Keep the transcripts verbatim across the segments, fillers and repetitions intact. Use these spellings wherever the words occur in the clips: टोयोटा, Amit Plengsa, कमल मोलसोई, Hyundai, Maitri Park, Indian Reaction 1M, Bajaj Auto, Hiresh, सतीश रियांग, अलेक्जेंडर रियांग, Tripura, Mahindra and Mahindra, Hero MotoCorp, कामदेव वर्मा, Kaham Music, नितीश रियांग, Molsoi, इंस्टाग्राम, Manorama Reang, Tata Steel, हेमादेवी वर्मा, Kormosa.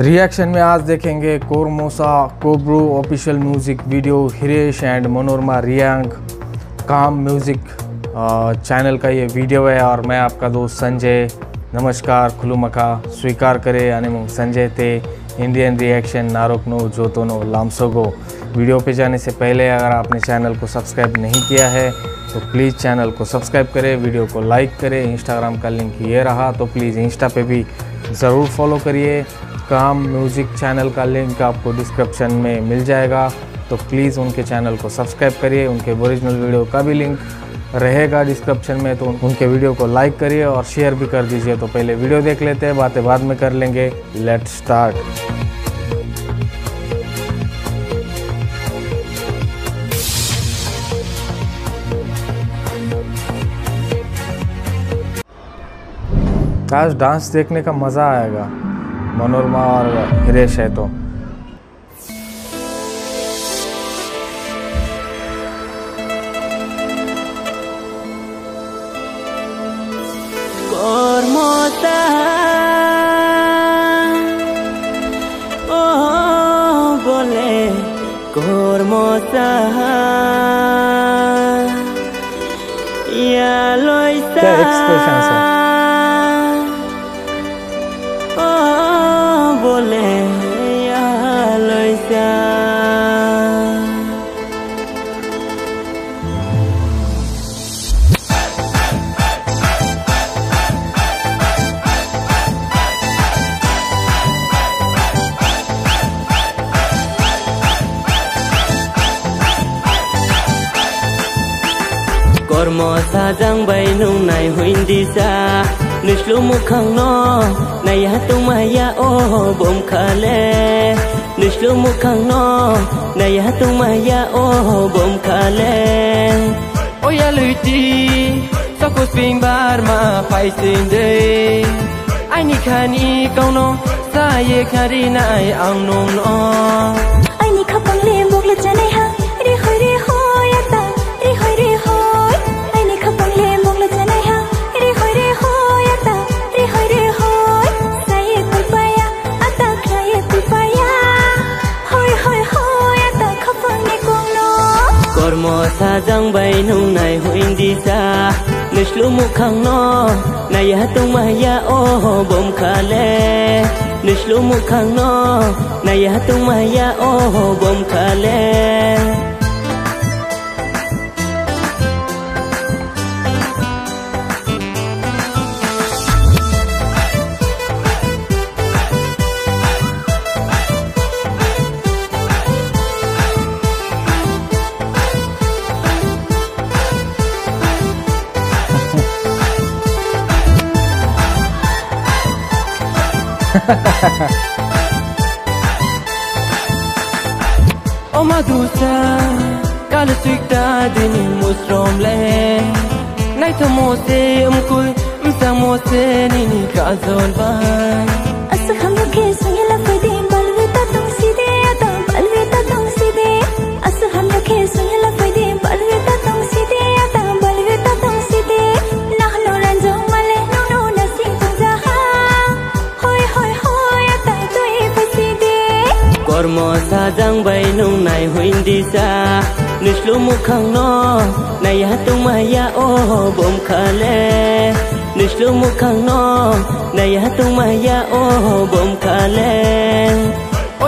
Reaction में आज देखेंगे Kormosa Kobro official music video, Hiresh and Manorama Reang काम म्यूज़िक चैनल का ये वीडियो है और मैं आपका दोस्त संजय। नमस्कार, खुलुमखा स्वीकार करे अनेमुंग संजय ते इंडियन रिएक्शन नारोकनो जोतोनो लामसोगो। वीडियो पे जाने से पहले अगर आपने चैनल को सब्सक्राइब नहीं किया है तो प्लीज़ चैनल को सब्सक्राइब करें, वीडियो को लाइक करें। इंस्टाग्राम का लिंक ये रहा, तो प्लीज़ इंस्टा पे भी ज़रूर फॉलो करिए। काम म्यूज़िक चैनल का लिंक आपको डिस्क्रिप्शन में मिल जाएगा, तो प्लीज़ उनके चैनल को सब्सक्राइब करिए। उनके ओरिजिनल वीडियो का भी लिंक रहेगा डिस्क्रिप्शन में, तो उनके वीडियो को लाइक करिए और शेयर भी कर दीजिए। तो पहले वीडियो देख लेते हैं, बातें बाद में कर लेंगे। Let's start. आज डांस देखने का मज़ा आएगा, मनोरमा और हिरेश है तो। कोरमोसा ओ बोले कोरमोसा या लोइसा Kormosa jang bay nung nai huin di sa Nushlu mukhang no Naya tumaya oh bom khale Nushlu mukhang no Naya tumaya oh bom khale Oya luti Sakus ping bar ma pai sing day Aini khani kao no Saye khari nai ang nung no Aini khapang le mok le chanai ha Re hoi re hoi ata Re hoi re hoi Kormosa jang bay nung nai huin di sa Nushlu mukhang no Naya tumaya oh bom khale Nushlu mukhang no Naya tumaya oh bom khale Oh madusa kala sikta din musrom le nai tomose umkul umsamose nini kazol ban as hum log ke sungela pade balweta tum side ata balweta tum side as hum log ke sungela pade balweta tum side ata balweta tum side nahlo ranjo male no no sing tuzaha hoy hoy hoy ata toy paside Kormosa jang bay nung nai huin di sa Nushlu mukhang no Naya tumaya oh bom khale Nushlu mukhang no Naya tumaya oh bom khale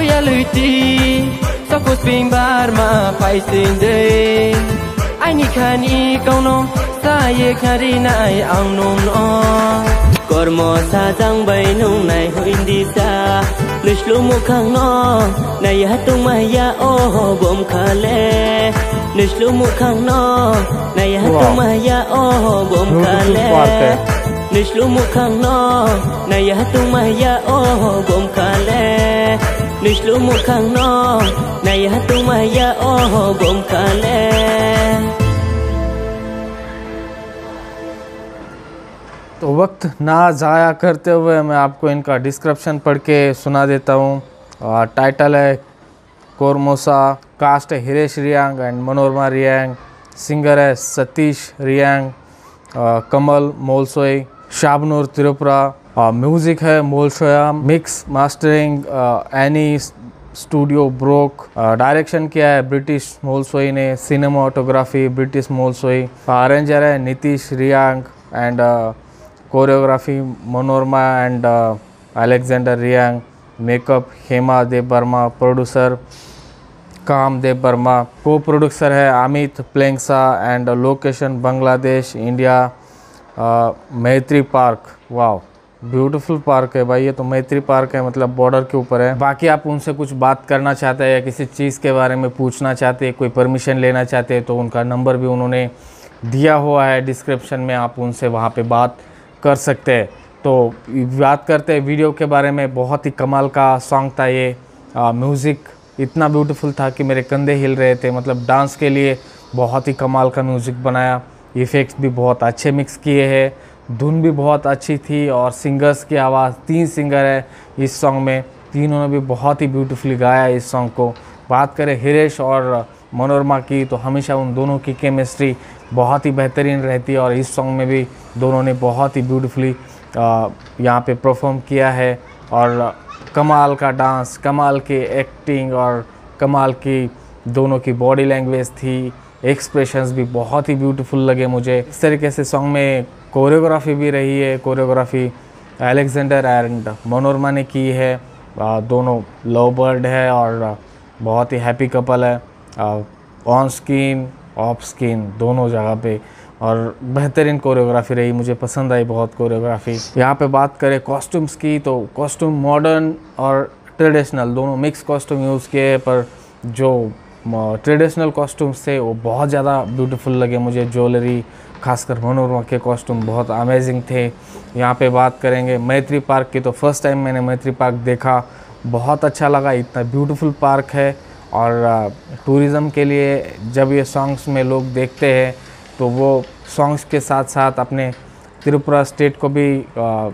Oya luti Sakus ping bar ma pai sing day Aini khani kao no Saye khari nai ang nom no Kormosa jang bay nung nai huin di sa Nushlu mukhang no Naya tumaya oh bom khale Nushlu mukhang no Naya tumaya oh bom khale Nushlu mukhang no Naya tumaya oh bom khale Nushlu mukhang no Naya tumaya oh bom khale। तो वक्त ना ज़ाया करते हुए मैं आपको इनका description पढ़ के सुना देता हूँ। टाइटल है कोरमोसा, कास्ट है हिरेश रियांग एंड मनोरमा रियांग, सिंगर है सतीश रियांग, कमल मोलसोई, शाबनूर त्रिपुरा, म्यूज़िक है Molsoya, mix mastering any studio ब्रोक, डायरेक्शन किया है ब्रिटिश मोलसोई ने, सिनेमाटोग्राफी ब्रिटिश मोलसोई, अरेंजर है नितीश रियांग and choreography Manorama and अलेक्जेंडर रियांग, makeup हेमादेवी वर्मा, producer कामदेव वर्मा, co producer है Amit Plengsa and location Bangladesh India Maitri park. Wow beautiful park है भाई, ये तो मैत्री पार्क है मतलब बॉर्डर के ऊपर है। बाकी आप उनसे कुछ बात करना चाहते हैं या किसी चीज़ के बारे में पूछना चाहते हैं, कोई परमिशन लेना चाहते हैं तो उनका नंबर भी उन्होंने दिया हुआ है डिस्क्रिप्शन में, आप उनसे वहाँ पे बात कर सकते हैं। तो बात करते हैं वीडियो के बारे में। बहुत ही कमाल का सॉन्ग था ये, म्यूज़िक इतना ब्यूटीफुल था कि मेरे कंधे हिल रहे थे, मतलब डांस के लिए बहुत ही कमाल का म्यूज़िक बनाया, इफ़ेक्ट्स भी बहुत अच्छे मिक्स किए हैं, धुन भी बहुत अच्छी थी और सिंगर्स की आवाज़, तीन सिंगर है इस सॉन्ग में, तीनों ने भी बहुत ही ब्यूटीफुली गाया इस सॉन्ग को। बात करें हिरेश और मनोरमा की तो हमेशा उन दोनों की केमिस्ट्री बहुत ही बेहतरीन रहती है और इस सॉन्ग में भी दोनों ने बहुत ही ब्यूटीफुली यहाँ पे परफॉर्म किया है और कमाल का डांस, कमाल की एक्टिंग और कमाल की दोनों की बॉडी लैंग्वेज थी, एक्सप्रेशंस भी बहुत ही ब्यूटीफुल लगे मुझे। इस तरीके से सॉन्ग में कोरियोग्राफी भी रही है, कोरियोग्राफी अलेक्जेंडर एंड मनोरमा ने की है, दोनों लव बर्ड है और बहुत ही हैप्पी कपल है, ऑन स्क्रीन ऑफ स्क्रीन दोनों जगह पे, और बेहतरीन कोरियोग्राफी रही, मुझे पसंद आई बहुत कोरियोग्राफी। यहाँ पे बात करें कॉस्ट्यूम्स की तो कॉस्ट्यूम मॉडर्न और ट्रेडिशनल दोनों मिक्स कॉस्ट्यूम यूज़ किए हैं, पर जो ट्रेडिशनल कॉस्ट्यूम्स थे वो बहुत ज़्यादा ब्यूटीफुल लगे मुझे। ज्वेलरी खासकर मनोरमा के कॉस्ट्यूम बहुत अमेजिंग थे। यहाँ पे बात करेंगे मैत्री पार्क की तो फर्स्ट टाइम मैंने मैत्री पार्क देखा, बहुत अच्छा लगा, इतना ब्यूटीफुल पार्क है और टूरिज़म के लिए जब ये सॉन्ग्स में लोग देखते हैं तो वो सॉन्ग्स के साथ साथ अपने त्रिपुरा स्टेट को भी आ,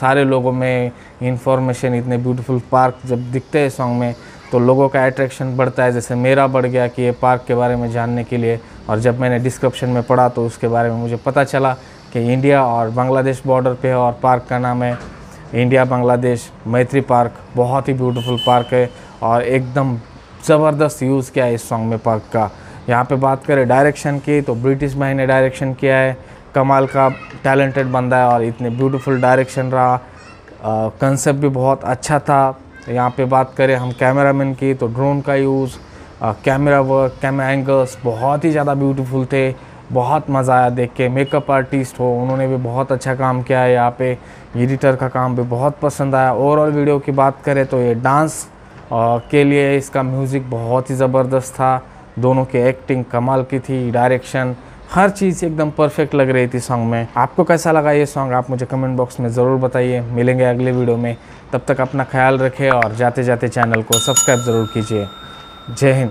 सारे लोगों में इंफॉर्मेशन, इतने ब्यूटीफुल पार्क जब दिखते हैं सॉन्ग में तो लोगों का अट्रैक्शन बढ़ता है, जैसे मेरा बढ़ गया कि ये पार्क के बारे में जानने के लिए। और जब मैंने डिस्क्रिप्शन में पढ़ा तो उसके बारे में मुझे पता चला कि इंडिया और बांग्लादेश बॉर्डर पे है और पार्क का नाम है इंडिया बांग्लादेश मैत्री पार्क। बहुत ही ब्यूटीफुल पार्क है और एकदम ज़बरदस्त यूज़ किया है इस सॉन्ग में पार्क का। यहाँ पे बात करें डायरेक्शन की तो ब्रिटिश भाई ने डायरेक्शन किया है, कमाल का टैलेंटेड बंदा है और इतने ब्यूटीफुल डायरेक्शन रहा, कंसेप्ट भी बहुत अच्छा था। यहाँ पे बात करें हम कैमरामैन की तो ड्रोन का use, camera work, camera angles बहुत ही ज़्यादा ब्यूटीफुल थे, बहुत मज़ा आया देख के। मेकअप आर्टिस्ट हो उन्होंने भी बहुत अच्छा काम किया है, यहाँ पे एडिटर का काम भी बहुत पसंद आया। ओवरऑल वीडियो की बात करें तो ये डांस के लिए इसका म्यूज़िक बहुत ही ज़बरदस्त था, दोनों की एक्टिंग कमाल की थी, डायरेक्शन, हर चीज़ एकदम परफेक्ट लग रही थी सॉन्ग में। आपको कैसा लगा ये सॉन्ग आप मुझे कमेंट बॉक्स में ज़रूर बताइए। मिलेंगे अगले वीडियो में, तब तक अपना ख्याल रखें और जाते जाते चैनल को सब्सक्राइब ज़रूर कीजिए। जय हिंद।